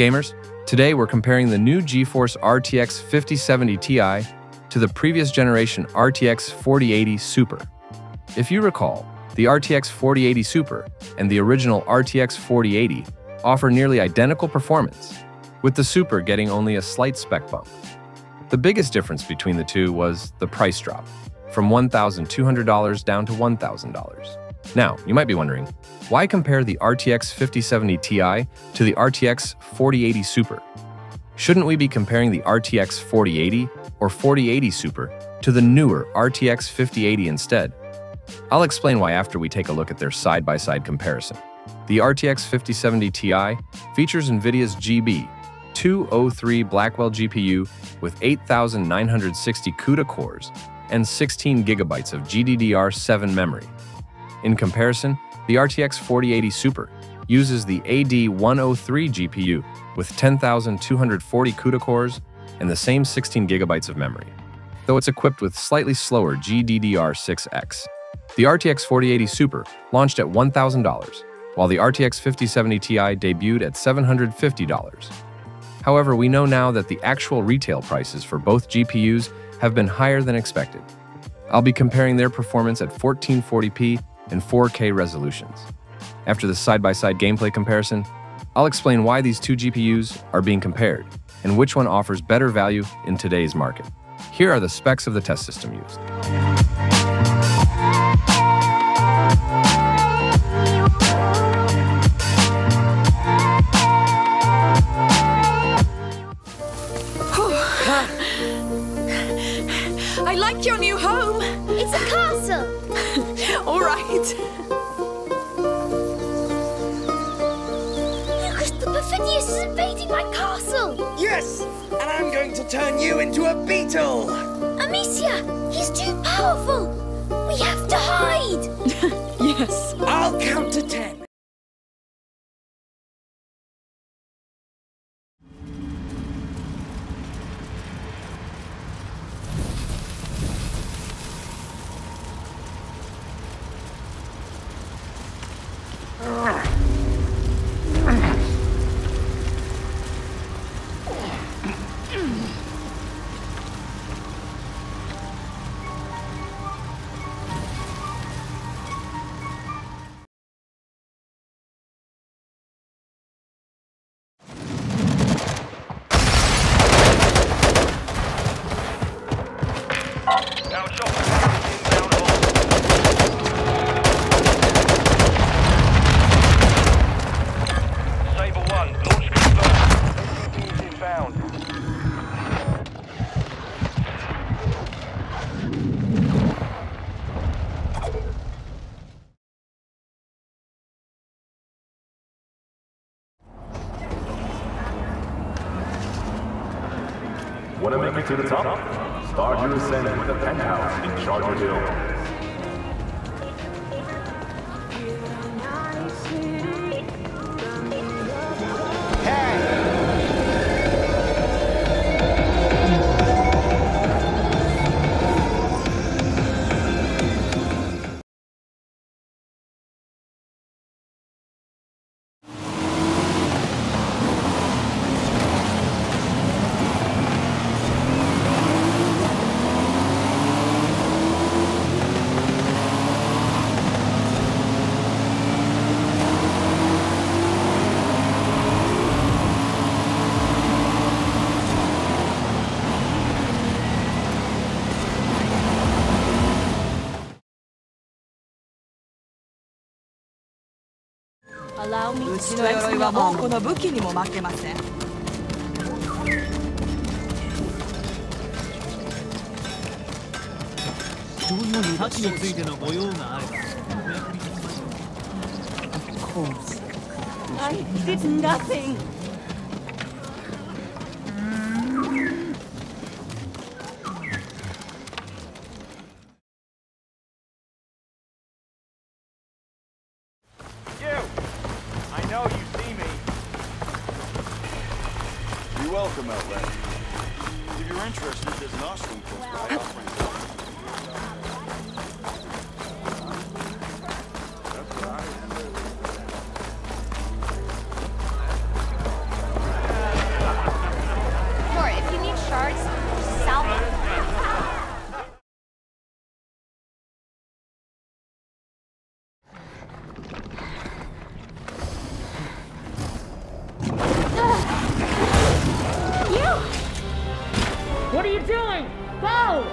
gamers, today we're comparing the new GeForce RTX 5070 Ti to the previous generation RTX 4080 Super. If you recall, the RTX 4080 Super and the original RTX 4080 offer nearly identical performance, with the Super getting only a slight spec bump. The biggest difference between the two was the price drop, from $1,200 down to $1,000. Now, you might be wondering, why compare the RTX 5070 Ti to the RTX 4080 Super? Shouldn't we be comparing the RTX 4080 or 4080 Super to the newer RTX 5080 instead? I'll explain why after we take a look at their side-by-side comparison. The RTX 5070 Ti features NVIDIA's GB203 Blackwell GPU with 8,960 CUDA cores and 16 gigabytes of GDDR7 memory. In comparison, the RTX 4080 Super uses the AD103 GPU with 10,240 CUDA cores and the same 16 gigabytes of memory, though it's equipped with slightly slower GDDR6X. The RTX 4080 Super launched at $1,000, while the RTX 5070 Ti debuted at $750. However, we know now that the actual retail prices for both GPUs have been higher than expected. I'll be comparing their performance at 1440p and 4K resolutions. After the side-by-side gameplay comparison, I'll explain why these two GPUs are being compared and which one offers better value in today's market. Here are the specs of the test system used. I like your new home. It's a castle. All right. Lucas, the Perfidius is invading my castle. Yes, and I'm going to turn you into a beetle. Amicia, he's too powerful. We have to hide. Yes. I'll count to 10. Want to make it to the top? Start your ascent with a penthouse in Charger Hill. Allow me to do it. Of course. I did nothing. Welcome out there. If you're interested, there's an arsenal close by offering something. That's right. doing? Go!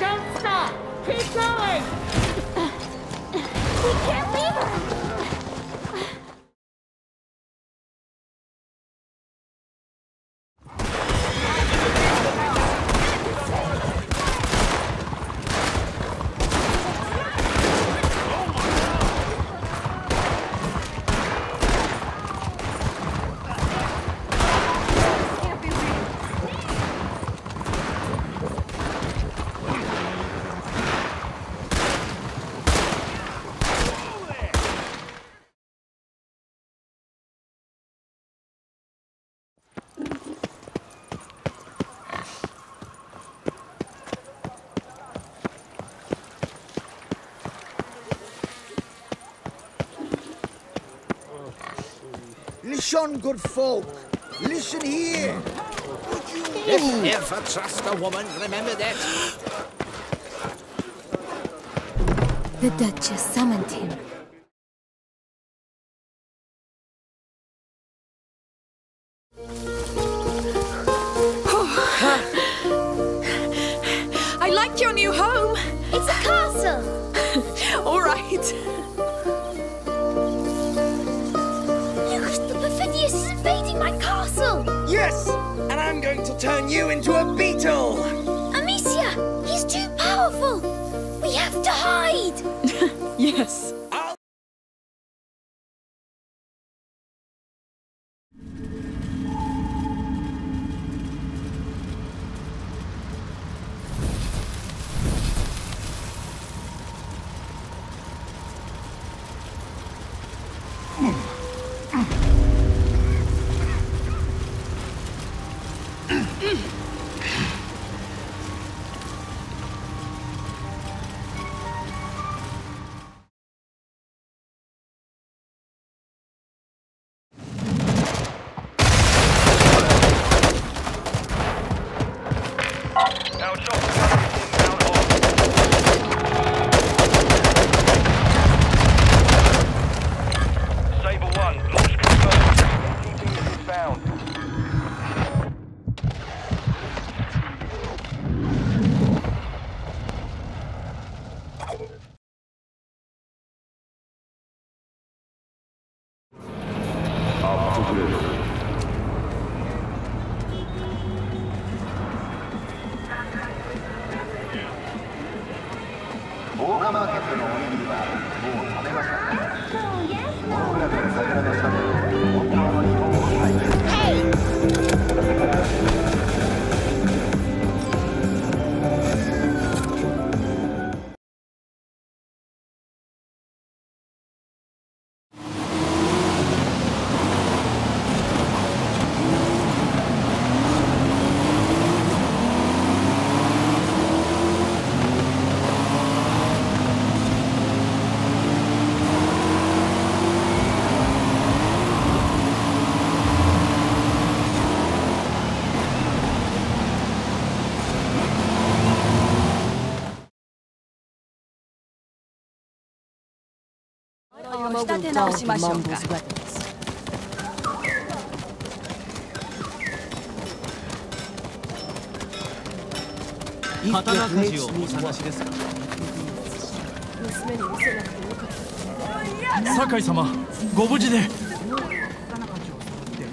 Don't stop! Keep going! We can't leave her! Listen, good folk. Listen here. If I trust a woman, remember that. The Duchess summoned him. I like your new home. It's a castle. All right. This is invading my castle! Yes! And I'm going to turn you into a beetle! Amicia! He's too powerful! We have to hide! Yes!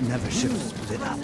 Never should have split up.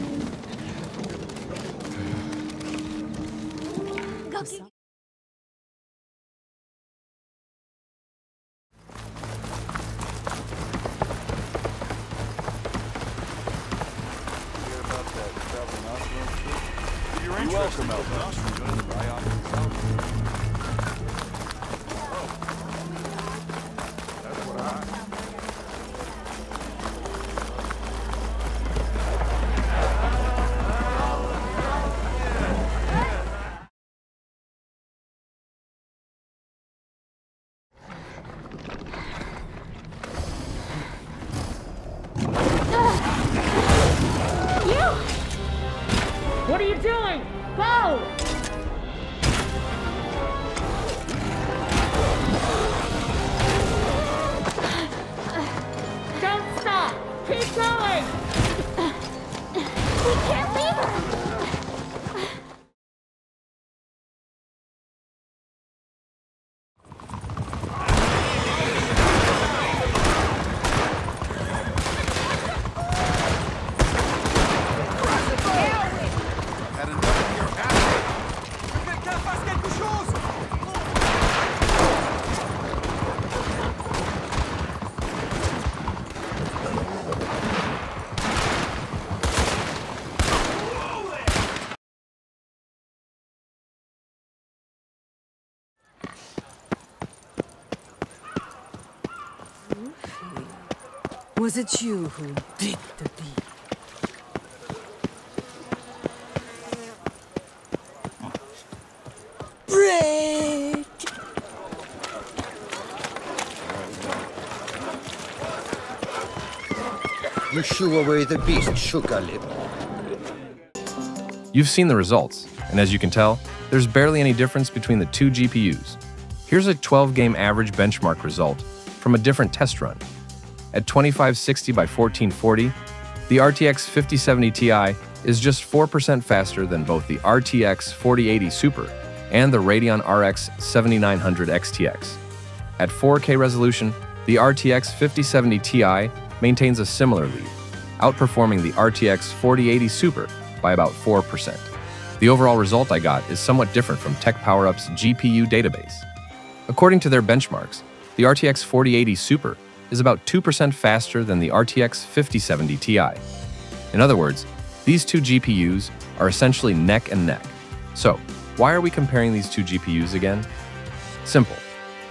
Was it you who did the deed? You shoo away the beast, Shukalib. You've seen the results, and as you can tell, there's barely any difference between the two GPUs. Here's a 12-game average benchmark result from a different test run. At 2560 by 1440, the RTX 5070 Ti is just 4% faster than both the RTX 4080 Super and the Radeon RX 7900 XTX. At 4K resolution, the RTX 5070 Ti maintains a similar lead, outperforming the RTX 4080 Super by about 4%. The overall result I got is somewhat different from TechPowerup's GPU database. According to their benchmarks, the RTX 4080 Super is about 2% faster than the RTX 5070 Ti. In other words, these two GPUs are essentially neck and neck. So, why are we comparing these two GPUs again? Simple.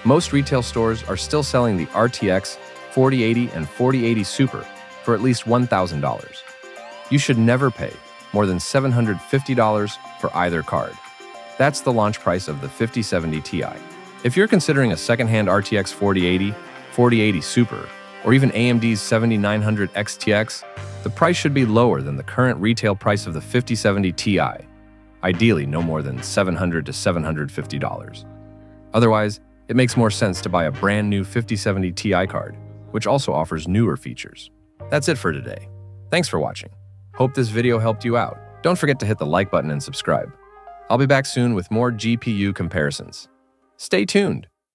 Most retail stores are still selling the RTX 4080 and 4080 Super for at least $1,000. You should never pay more than $750 for either card. That's the launch price of the 5070 Ti. If you're considering a secondhand RTX 4080, 4080 Super, or even AMD's 7900 XTX, the price should be lower than the current retail price of the 5070 Ti, ideally no more than $700 to $750. Otherwise, it makes more sense to buy a brand new 5070 Ti card, which also offers newer features. That's it for today. Thanks for watching. Hope this video helped you out. Don't forget to hit the like button and subscribe. I'll be back soon with more GPU comparisons. Stay tuned.